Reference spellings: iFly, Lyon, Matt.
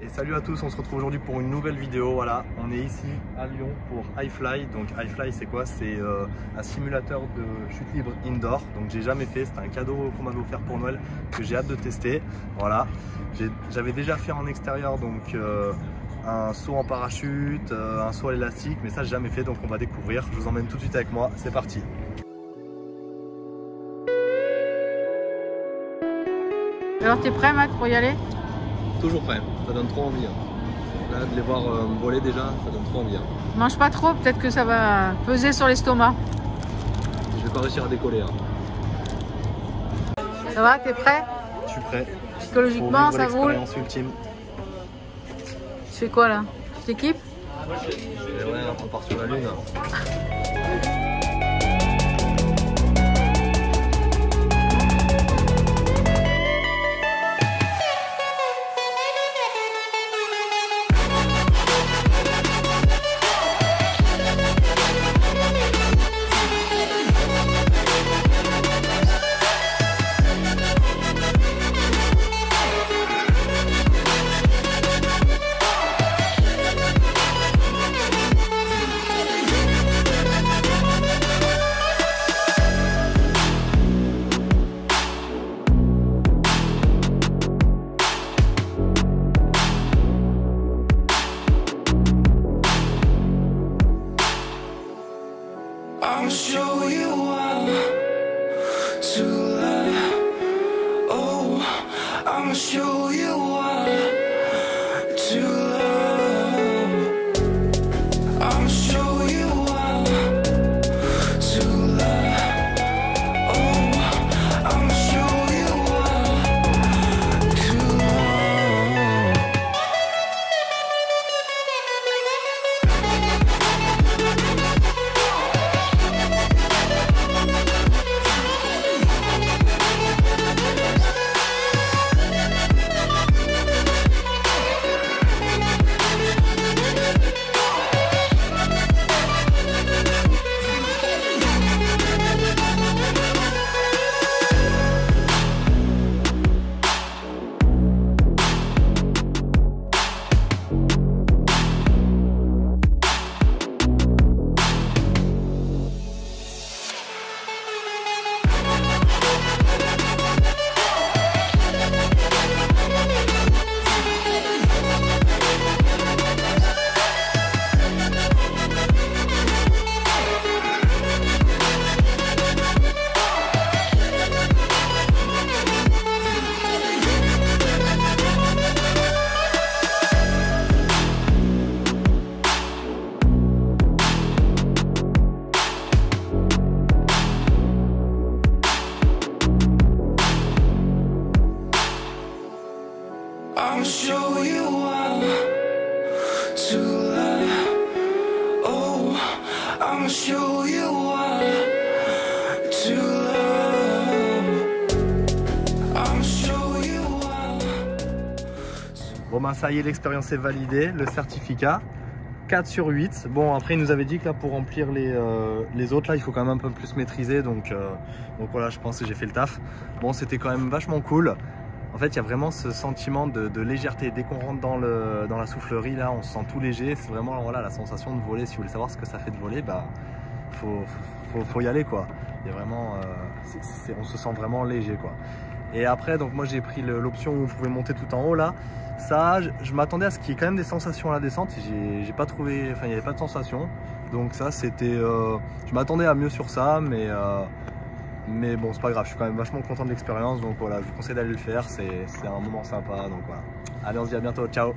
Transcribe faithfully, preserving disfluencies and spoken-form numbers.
Et salut à tous, on se retrouve aujourd'hui pour une nouvelle vidéo. Voilà, on est ici à Lyon pour iFly. Donc iFly, c'est quoi? C'est euh, un simulateur de chute libre indoor. Donc j'ai jamais fait, c'est un cadeau qu'on m'avait offert pour Noël que j'ai hâte de tester. Voilà, j'avais déjà fait en extérieur, donc euh, un saut en parachute, euh, un saut à l'élastique, mais ça j'ai jamais fait, donc on va découvrir. Je vous emmène tout de suite avec moi, c'est parti. Alors t'es prêt Matt pour y aller? Toujours prêt, ça donne trop envie. Là, de les voir euh, voler déjà, ça donne trop envie. Mange pas trop, peut-être que ça va peser sur l'estomac. Je vais pas réussir à décoller. Hein. Ça va, t'es prêt? Je suis prêt. Psychologiquement, ça roule. Ultime. Tu fais quoi là? Tu t'équipes? Ouais, on part sur la lune. Hein. I'll show you how to learn. Oh, I'll show you how to love. I'll show you how to learn. Oh, I'll show you how to love. I'll show you how to love. Oh, I'll show you how to love. I'll show you how. Bon ben ça y est, l'expérience est validée, le certificat. quatre sur huit. Bon, après, il nous avait dit que là, pour remplir les, euh, les autres, là, il faut quand même un peu plus maîtriser. Donc, euh, donc voilà, je pense que j'ai fait le taf. Bon, c'était quand même vachement cool. En fait, il y a vraiment ce sentiment de, de légèreté. Dès qu'on rentre dans, le, dans la soufflerie, là, on se sent tout léger. C'est vraiment alors, voilà, la sensation de voler. Si vous voulez savoir ce que ça fait de voler, bah, faut, faut, faut y aller, quoi. Il y a vraiment, euh, c'est, c'est, on se sent vraiment léger, quoi. Et après, donc moi, j'ai pris l'option où vous pouvez monter tout en haut, là. Ça, je, je m'attendais à ce qu'il y ait quand même des sensations à la descente. J'ai pas trouvé, enfin, il n'y avait pas de sensation. Donc ça, c'était, euh, je m'attendais à mieux sur ça, mais. Euh, Mais bon, c'est pas grave, je suis quand même vachement content de l'expérience, donc voilà, je vous conseille d'aller le faire, c'est un moment sympa, donc voilà. Allez, on se dit à bientôt, ciao!